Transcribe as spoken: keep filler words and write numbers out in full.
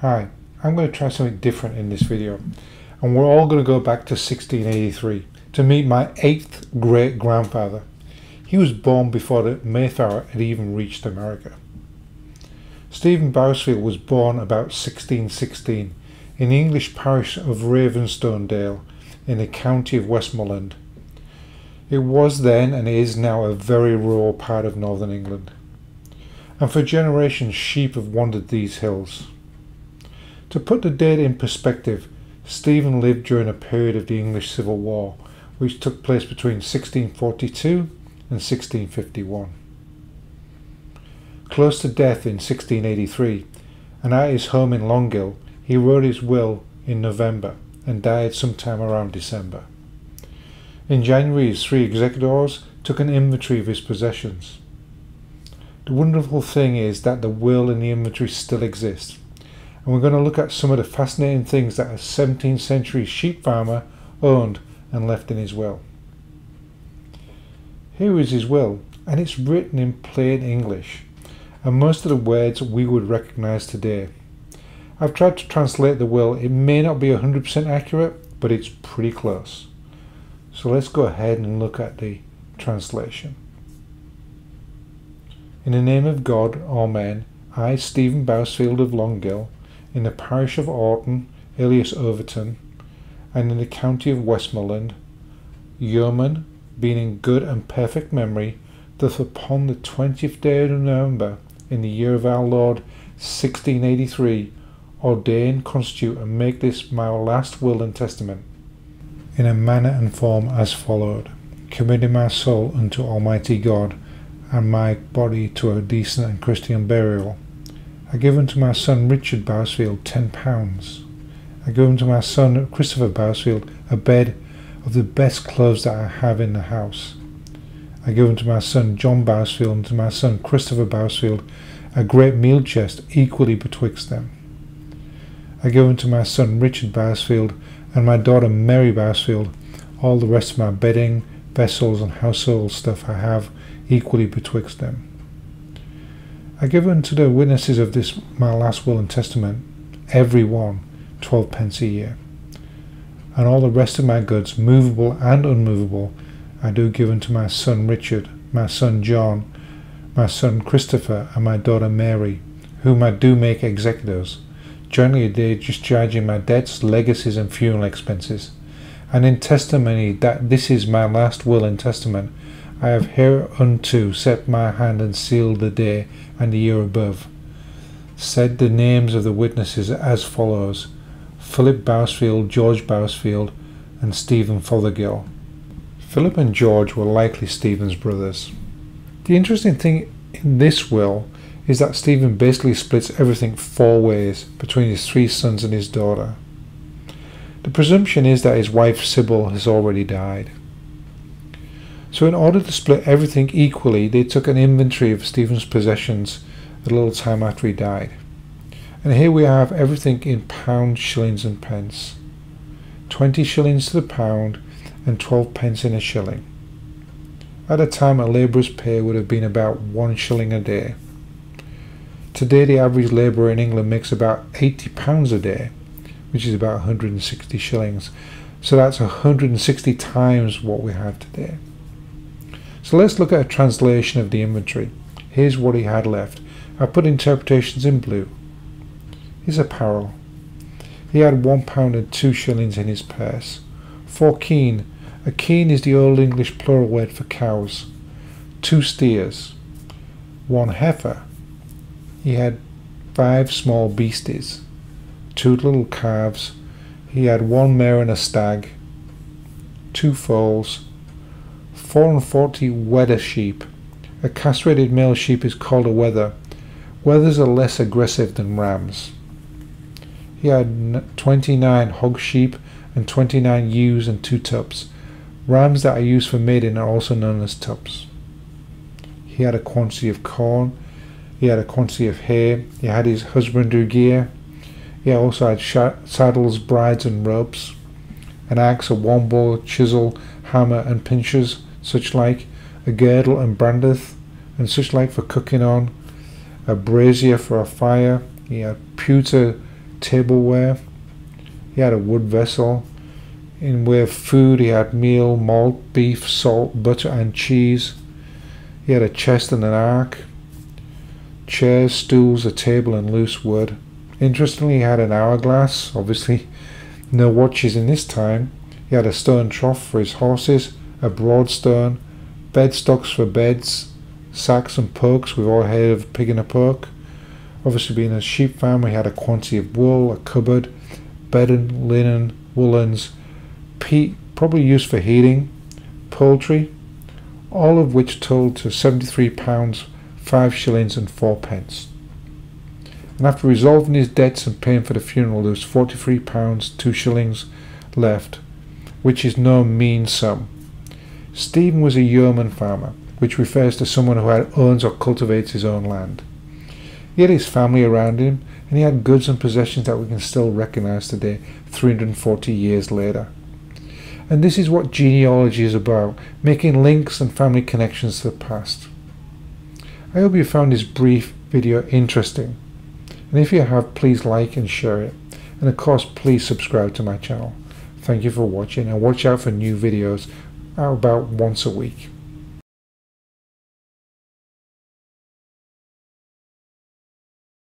Hi, I'm going to try something different in this video, and we're all going to go back to sixteen eighty-three to meet my eighth great-grandfather. He was born before the Mayflower had even reached America. Stephen Bousfield was born about sixteen sixteen in the English parish of Ravenstonedale in the county of Westmorland. It was then and is now a very rural part of northern England, and for generations sheep have wandered these hills. To put the date in perspective, Stephen lived during a period of the English Civil War, which took place between sixteen forty-two and sixteen fifty-one. Close to death in sixteen eighty-three, and at his home in Longgill, he wrote his will in November and died sometime around December. In January, his three executors took an inventory of his possessions. The wonderful thing is that the will and the inventory still exist. And we're going to look at some of the fascinating things that a seventeenth century sheep farmer owned and left in his will. Here is his will, and it's written in plain English, and most of the words we would recognise today. I've tried to translate the will. It may not be one hundred percent accurate, but it's pretty close. So let's go ahead and look at the translation. In the name of God, all men, I, Stephen Bousfield of Longgill, in the parish of Orton alias Overton, and in the county of Westmorland, yeoman, being in good and perfect memory, doth upon the twentieth day of November, in the year of our Lord sixteen eighty-three, ordain, constitute, and make this my last will and testament, in a manner and form as followed: committing my soul unto Almighty God, and my body to a decent and Christian burial. I give unto my son Richard Bousfield ten pounds. I give unto my son Christopher Bousfield a bed of the best clothes that I have in the house. I give unto my son John Bousfield and to my son Christopher Bousfield a great meal chest equally betwixt them. I give unto my son Richard Bousfield and my daughter Mary Bousfield all the rest of my bedding, vessels, and household stuff I have equally betwixt them. I give unto the witnesses of this my last will and testament, every one, twelve pence a year. And all the rest of my goods, movable and unmovable, I do give unto my son Richard, my son John, my son Christopher, and my daughter Mary, whom I do make executors, jointly they discharging my debts, legacies, and funeral expenses. And in testimony that this is my last will and testament, I have hereunto set my hand and sealed the day and the year above. Said the names of the witnesses as follows: Philip Bousfield, George Bousfield, and Stephen Fothergill. Philip and George were likely Stephen's brothers. The interesting thing in this will is that Stephen basically splits everything four ways between his three sons and his daughter. The presumption is that his wife Sybil has already died. So in order to split everything equally, they took an inventory of Stephen's possessions a little time after he died. And here we have everything in pounds, shillings, and pence. Twenty shillings to the pound and twelve pence in a shilling. At a time, a labourer's pay would have been about one shilling a day. Today the average labourer in England makes about eighty pounds a day, which is about one hundred sixty shillings. So that's one hundred sixty times what we have today. So let's look at a translation of the inventory. Here's what he had left. I put interpretations in blue. His apparel. He had one pound and two shillings in his purse. Four kine. A kine is the Old English plural word for cows. Two steers. One heifer. He had five small beasties. Two little calves. He had one mare and a stag. Two foals. Four and forty wether sheep. A castrated male sheep is called a wether. Wethers are less aggressive than rams. He had twenty-nine hog sheep and twenty-nine ewes and two tups. Rams that are used for mating are also known as tups. He had a quantity of corn. He had a quantity of hay. He had his husbandry gear. He also had saddles, brides, and ropes. An axe, a womble, chisel, hammer, and pinchers, such like, a girdle and brandith, and such like for cooking on, a brazier for a fire. He had pewter tableware. He had a wood vessel in where food he had meal, malt, beef, salt, butter and cheese. He had a chest and an ark, chairs, stools, a table and loose wood. Interestingly, he had an hourglass, obviously no watches in this time. He had a stern trough for his horses, a broad stern, bedstocks for beds, sacks and pokes. We've all heard of pig and a poke. Obviously, being a sheep farmer, he had a quantity of wool, a cupboard, bedding, linen, woolens, peat, probably used for heating, poultry, all of which totaled to seventy-three pounds, five shillings and fourpence. And after resolving his debts and paying for the funeral, there was forty-three pounds, two shillings left, which is no mean sum. Stephen was a yeoman farmer, which refers to someone who had, owns or cultivates his own land. He had his family around him, and he had goods and possessions that we can still recognize today, three hundred forty years later. And this is what genealogy is about, making links and family connections to the past. I hope you found this brief video interesting, and if you have, please like and share it, and of course please subscribe to my channel. Thank you for watching, and watch out for new videos about once a week.